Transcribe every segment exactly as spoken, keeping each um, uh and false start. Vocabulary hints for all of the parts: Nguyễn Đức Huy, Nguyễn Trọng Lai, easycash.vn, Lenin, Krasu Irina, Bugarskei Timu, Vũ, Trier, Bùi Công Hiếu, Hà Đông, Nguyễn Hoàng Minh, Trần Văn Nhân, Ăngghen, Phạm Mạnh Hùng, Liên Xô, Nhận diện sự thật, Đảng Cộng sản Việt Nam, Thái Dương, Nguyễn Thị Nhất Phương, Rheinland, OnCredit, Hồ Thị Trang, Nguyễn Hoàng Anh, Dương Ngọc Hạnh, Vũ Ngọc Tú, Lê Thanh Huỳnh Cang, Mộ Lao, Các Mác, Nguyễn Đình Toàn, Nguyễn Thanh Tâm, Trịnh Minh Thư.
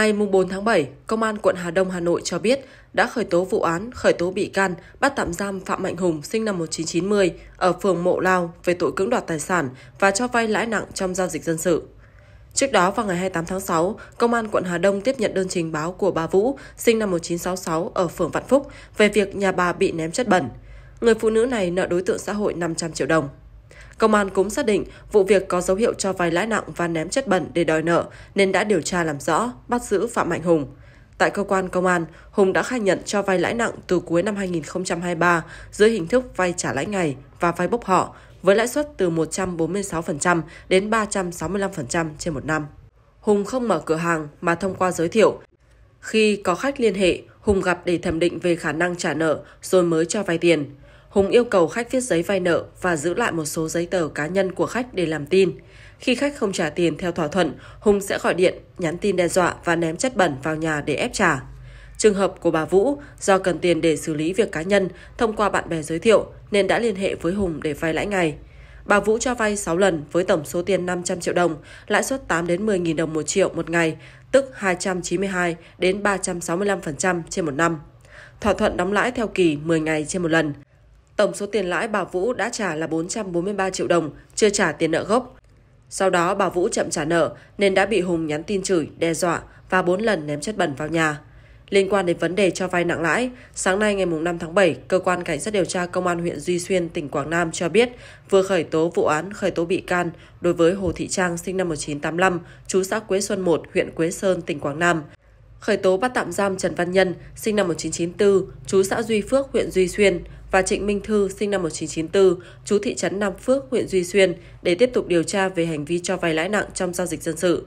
Ngày bốn tháng bảy, Công an quận Hà Đông, Hà Nội cho biết đã khởi tố vụ án, khởi tố bị can, bắt tạm giam Phạm Mạnh Hùng sinh năm một nghìn chín trăm chín mươi ở phường Mộ Lao về tội cưỡng đoạt tài sản và cho vay lãi nặng trong giao dịch dân sự. Trước đó vào ngày hai mươi tám tháng sáu, Công an quận Hà Đông tiếp nhận đơn trình báo của bà Vũ sinh năm một nghìn chín trăm sáu mươi sáu ở phường Vạn Phúc về việc nhà bà bị ném chất bẩn. Người phụ nữ này nợ đối tượng xã hội năm trăm triệu đồng. Công an cũng xác định vụ việc có dấu hiệu cho vay lãi nặng và ném chất bẩn để đòi nợ nên đã điều tra làm rõ, bắt giữ Phạm Mạnh Hùng. Tại cơ quan công an, Hùng đã khai nhận cho vay lãi nặng từ cuối năm hai nghìn không trăm hai mươi ba dưới hình thức vay trả lãi ngày và vay bốc họ với lãi suất từ một trăm bốn mươi sáu phần trăm đến ba trăm sáu mươi lăm phần trăm trên một năm. Hùng không mở cửa hàng mà thông qua giới thiệu. Khi có khách liên hệ, Hùng gặp để thẩm định về khả năng trả nợ rồi mới cho vay tiền. Hùng yêu cầu khách viết giấy vay nợ và giữ lại một số giấy tờ cá nhân của khách để làm tin. Khi khách không trả tiền theo thỏa thuận, Hùng sẽ gọi điện, nhắn tin đe dọa và ném chất bẩn vào nhà để ép trả. Trường hợp của bà Vũ, do cần tiền để xử lý việc cá nhân thông qua bạn bè giới thiệu nên đã liên hệ với Hùng để vay lãi ngày. Bà Vũ cho vay sáu lần với tổng số tiền năm trăm triệu đồng, lãi suất tám đến mười nghìn đồng một triệu một ngày, tức hai trăm chín mươi hai đến ba trăm sáu mươi lăm phần trăm trên một năm. Thỏa thuận đóng lãi theo kỳ mười ngày trên một lần. Tổng số tiền lãi bà Vũ đã trả là bốn trăm bốn mươi ba triệu đồng, chưa trả tiền nợ gốc. Sau đó bà Vũ chậm trả nợ nên đã bị Hùng nhắn tin chửi, đe dọa và bốn lần ném chất bẩn vào nhà. Liên quan đến vấn đề cho vay nặng lãi, sáng nay ngày năm tháng bảy, Cơ quan Cảnh sát điều tra Công an huyện Duy Xuyên, tỉnh Quảng Nam cho biết vừa khởi tố vụ án, khởi tố bị can đối với Hồ Thị Trang sinh năm một nghìn chín trăm tám mươi lăm, trú xã Quế Xuân một, huyện Quế Sơn, tỉnh Quảng Nam. Khởi tố bắt tạm giam Trần Văn Nhân sinh năm một nghìn chín trăm chín mươi tư, trú xã Duy Phước, huyện Duy Xuyên và Trịnh Minh Thư sinh năm một nghìn chín trăm chín mươi tư, trú thị trấn Nam Phước, huyện Duy Xuyên để tiếp tục điều tra về hành vi cho vay lãi nặng trong giao dịch dân sự.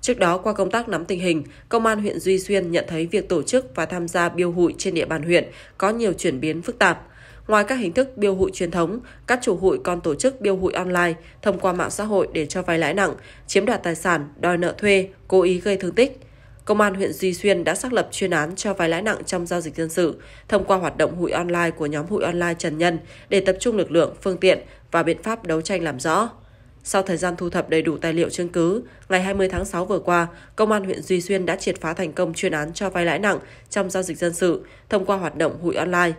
Trước đó, qua công tác nắm tình hình, Công an huyện Duy Xuyên nhận thấy việc tổ chức và tham gia biêu hụi trên địa bàn huyện có nhiều chuyển biến phức tạp. Ngoài các hình thức biêu hụi truyền thống, các chủ hụi còn tổ chức biêu hụi online thông qua mạng xã hội để cho vay lãi nặng, chiếm đoạt tài sản, đòi nợ thuê, cố ý gây thương tích. Công an huyện Duy Xuyên đã xác lập chuyên án cho vay lãi nặng trong giao dịch dân sự thông qua hoạt động hụi online của nhóm hụi online Trần Nhân để tập trung lực lượng, phương tiện và biện pháp đấu tranh làm rõ. Sau thời gian thu thập đầy đủ tài liệu chứng cứ, ngày hai mươi tháng sáu vừa qua, Công an huyện Duy Xuyên đã triệt phá thành công chuyên án cho vay lãi nặng trong giao dịch dân sự thông qua hoạt động hụi online.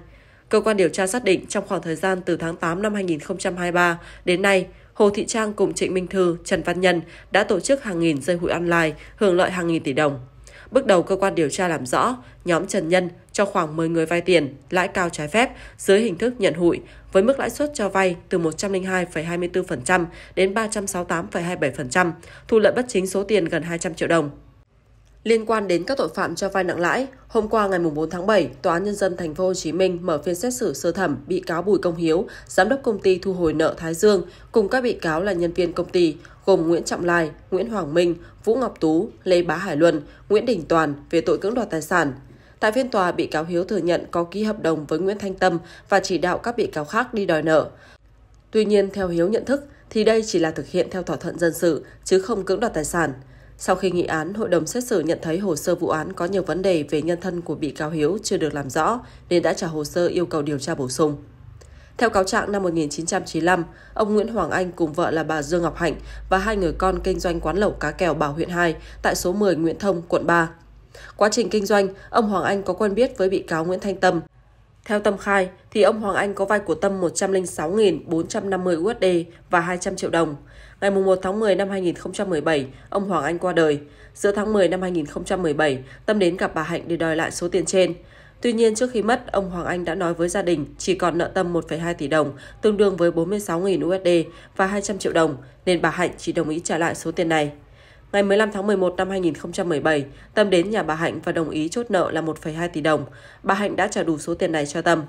Cơ quan điều tra xác định trong khoảng thời gian từ tháng tám năm hai nghìn không trăm hai mươi ba đến nay, Hồ Thị Trang cùng Trịnh Minh Thư, Trần Văn Nhân đã tổ chức hàng nghìn dây hụi online hưởng lợi hàng nghìn tỷ đồng. Bước đầu, cơ quan điều tra làm rõ nhóm Trần Nhân cho khoảng mười người vay tiền, lãi cao trái phép dưới hình thức nhận hụi với mức lãi suất cho vay từ một trăm lẻ hai phẩy hai mươi tư phần trăm đến ba trăm sáu mươi tám phẩy hai mươi bảy phần trăm, thu lợi bất chính số tiền gần hai trăm triệu đồng. Liên quan đến các tội phạm cho vay nặng lãi, hôm qua ngày bốn tháng bảy, Tòa án Nhân dân Thành phố Hồ Chí Minh mở phiên xét xử sơ thẩm bị cáo Bùi Công Hiếu, giám đốc công ty thu hồi nợ Thái Dương, cùng các bị cáo là nhân viên công ty gồm Nguyễn Trọng Lai, Nguyễn Hoàng Minh, Vũ Ngọc Tú, Lê Bá Hải Luân, Nguyễn Đình Toàn về tội cưỡng đoạt tài sản. Tại phiên tòa, bị cáo Hiếu thừa nhận có ký hợp đồng với Nguyễn Thanh Tâm và chỉ đạo các bị cáo khác đi đòi nợ. Tuy nhiên, theo Hiếu nhận thức thì đây chỉ là thực hiện theo thỏa thuận dân sự chứ không cưỡng đoạt tài sản. Sau khi nghị án, hội đồng xét xử nhận thấy hồ sơ vụ án có nhiều vấn đề về nhân thân của bị cáo Hiếu chưa được làm rõ nên đã trả hồ sơ yêu cầu điều tra bổ sung. Theo cáo trạng, năm một nghìn chín trăm chín mươi lăm, ông Nguyễn Hoàng Anh cùng vợ là bà Dương Ngọc Hạnh và hai người con kinh doanh quán lẩu cá kèo Bảo Huyện hai tại số mười Nguyễn Thông, quận ba. Quá trình kinh doanh, ông Hoàng Anh có quen biết với bị cáo Nguyễn Thanh Tâm. Theo Tâm khai, thì ông Hoàng Anh có vay của Tâm một trăm lẻ sáu nghìn bốn trăm năm mươi đô la Mỹ và hai trăm triệu đồng. Ngày mùng một tháng mười năm hai nghìn không trăm mười bảy, ông Hoàng Anh qua đời. Giữa tháng mười năm hai nghìn không trăm mười bảy, Tâm đến gặp bà Hạnh để đòi lại số tiền trên. Tuy nhiên, trước khi mất, ông Hoàng Anh đã nói với gia đình chỉ còn nợ Tâm một phẩy hai tỷ đồng, tương đương với bốn mươi sáu nghìn đô la Mỹ và hai trăm triệu đồng, nên bà Hạnh chỉ đồng ý trả lại số tiền này. Ngày mười lăm tháng mười một năm hai nghìn không trăm mười bảy, Tâm đến nhà bà Hạnh và đồng ý chốt nợ là một phẩy hai tỷ đồng. Bà Hạnh đã trả đủ số tiền này cho Tâm.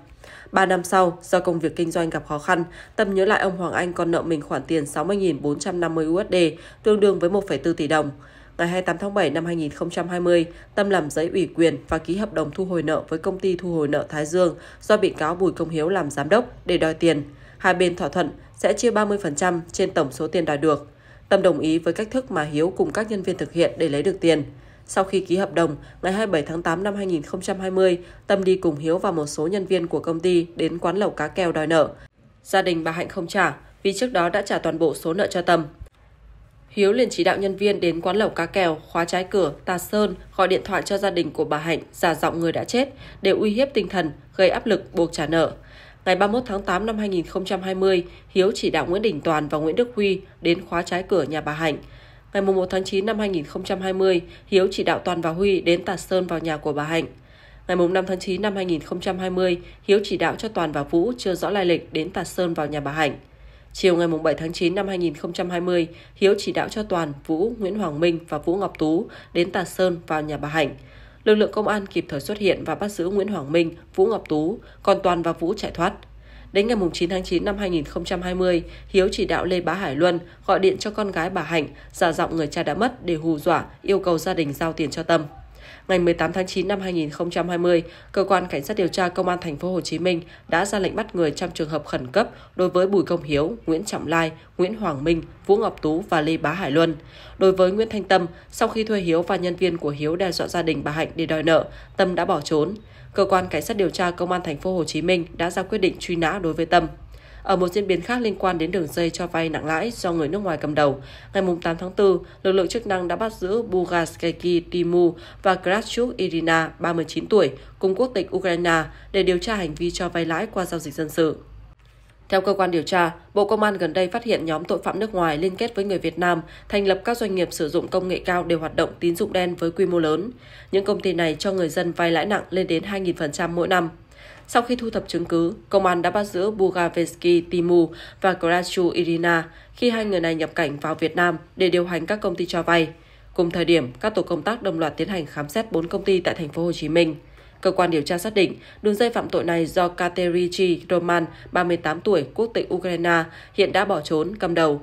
ba năm sau, do công việc kinh doanh gặp khó khăn, Tâm nhớ lại ông Hoàng Anh còn nợ mình khoản tiền sáu mươi nghìn bốn trăm năm mươi đô la Mỹ, tương đương với một phẩy tư tỷ đồng. Ngày hai mươi tám tháng bảy năm hai nghìn không trăm hai mươi, Tâm làm giấy ủy quyền và ký hợp đồng thu hồi nợ với công ty thu hồi nợ Thái Dương do bị cáo Bùi Công Hiếu làm giám đốc để đòi tiền. Hai bên thỏa thuận sẽ chia ba mươi phần trăm trên tổng số tiền đòi được. Tâm đồng ý với cách thức mà Hiếu cùng các nhân viên thực hiện để lấy được tiền. Sau khi ký hợp đồng, ngày hai mươi bảy tháng tám năm hai nghìn không trăm hai mươi, Tâm đi cùng Hiếu và một số nhân viên của công ty đến quán lẩu cá kèo đòi nợ. Gia đình bà Hạnh không trả vì trước đó đã trả toàn bộ số nợ cho Tâm. Hiếu liền chỉ đạo nhân viên đến quán lẩu cá kèo, khóa trái cửa, tạt sơn, gọi điện thoại cho gia đình của bà Hạnh, giả giọng người đã chết, để uy hiếp tinh thần, gây áp lực, buộc trả nợ. Ngày ba mươi mốt tháng tám năm hai nghìn không trăm hai mươi, Hiếu chỉ đạo Nguyễn Đình Toàn và Nguyễn Đức Huy đến khóa trái cửa nhà bà Hạnh. Ngày mùng một tháng chín năm hai nghìn không trăm hai mươi, Hiếu chỉ đạo Toàn và Huy đến tạt sơn vào nhà của bà Hạnh. Ngày mùng năm tháng chín năm hai nghìn không trăm hai mươi, Hiếu chỉ đạo cho Toàn và Vũ chưa rõ lai lịch đến tạt sơn vào nhà bà Hạnh. Chiều ngày bảy tháng chín năm hai nghìn không trăm hai mươi, Hiếu chỉ đạo cho Toàn, Vũ, Nguyễn Hoàng Minh và Vũ Ngọc Tú đến tạt sơn vào nhà bà Hạnh. Lực lượng công an kịp thời xuất hiện và bắt giữ Nguyễn Hoàng Minh, Vũ Ngọc Tú, còn Toàn và Vũ chạy thoát. Đến ngày chín tháng chín năm hai nghìn không trăm hai mươi, Hiếu chỉ đạo Lê Bá Hải Luân gọi điện cho con gái bà Hạnh, giả giọng người cha đã mất để hù dọa, yêu cầu gia đình giao tiền cho Tâm. Ngày mười tám tháng chín năm hai nghìn không trăm hai mươi, cơ quan cảnh sát điều tra công an thành phố Hồ Chí Minh đã ra lệnh bắt người trong trường hợp khẩn cấp đối với Bùi Công Hiếu, Nguyễn Trọng Lai, Nguyễn Hoàng Minh, Vũ Ngọc Tú và Lê Bá Hải Luân. Đối với Nguyễn Thanh Tâm, sau khi thuê Hiếu và nhân viên của Hiếu đe dọa gia đình bà Hạnh để đòi nợ, Tâm đã bỏ trốn. Cơ quan cảnh sát điều tra công an thành phố Hồ Chí Minh đã ra quyết định truy nã đối với Tâm. Ở một diễn biến khác liên quan đến đường dây cho vay nặng lãi do người nước ngoài cầm đầu, ngày tám tháng tư, lực lượng chức năng đã bắt giữ Bugarskei Timu và Krasu Irina, ba mươi chín tuổi, cùng quốc tịch Ukraine để điều tra hành vi cho vay lãi qua giao dịch dân sự. Theo cơ quan điều tra, Bộ Công an gần đây phát hiện nhóm tội phạm nước ngoài liên kết với người Việt Nam, thành lập các doanh nghiệp sử dụng công nghệ cao để hoạt động tín dụng đen với quy mô lớn. Những công ty này cho người dân vay lãi nặng lên đến hai nghìn phần trăm mỗi năm. Sau khi thu thập chứng cứ, công an đã bắt giữ Bugarskei Timu và Krasu Irina khi hai người này nhập cảnh vào Việt Nam để điều hành các công ty cho vay. Cùng thời điểm, các tổ công tác đồng loạt tiến hành khám xét bốn công ty tại thành phố Hồ Chí Minh. Cơ quan điều tra xác định, đường dây phạm tội này do Katerichi Roman, ba mươi tám tuổi, quốc tịch Ukraine, hiện đã bỏ trốn, cầm đầu.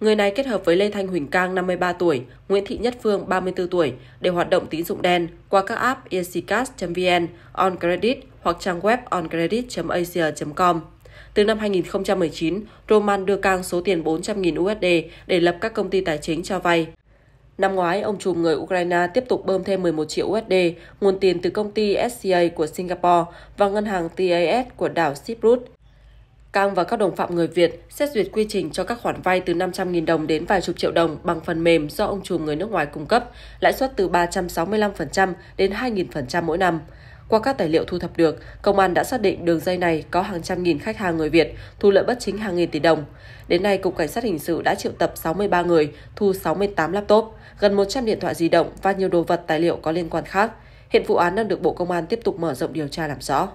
Người này kết hợp với Lê Thanh Huỳnh Cang, năm mươi ba tuổi, Nguyễn Thị Nhất Phương, ba mươi tư tuổi để hoạt động tín dụng đen qua các app easycash chấm vn, OnCredit hoặc trang web on credit chấm asia chấm com. Từ năm hai nghìn không trăm mười chín, Roman đưa Cang số tiền bốn trăm nghìn u ét đê để lập các công ty tài chính cho vay. Năm ngoái, ông trùm người Ukraine tiếp tục bơm thêm mười một triệu u ét đê, nguồn tiền từ công ty ét xê a của Singapore và ngân hàng tê a ét của đảo Cyprus. Cang và các đồng phạm người Việt xét duyệt quy trình cho các khoản vay từ năm trăm nghìn đồng đến vài chục triệu đồng bằng phần mềm do ông trùm người nước ngoài cung cấp, lãi suất từ ba trăm sáu mươi lăm phần trăm đến hai nghìn phần trăm mỗi năm. Qua các tài liệu thu thập được, công an đã xác định đường dây này có hàng trăm nghìn khách hàng người Việt, thu lợi bất chính hàng nghìn tỷ đồng. Đến nay, Cục Cảnh sát Hình sự đã triệu tập sáu mươi ba người, thu sáu mươi tám laptop, gần một trăm điện thoại di động và nhiều đồ vật tài liệu có liên quan khác. Hiện vụ án đang được Bộ Công an tiếp tục mở rộng điều tra làm rõ.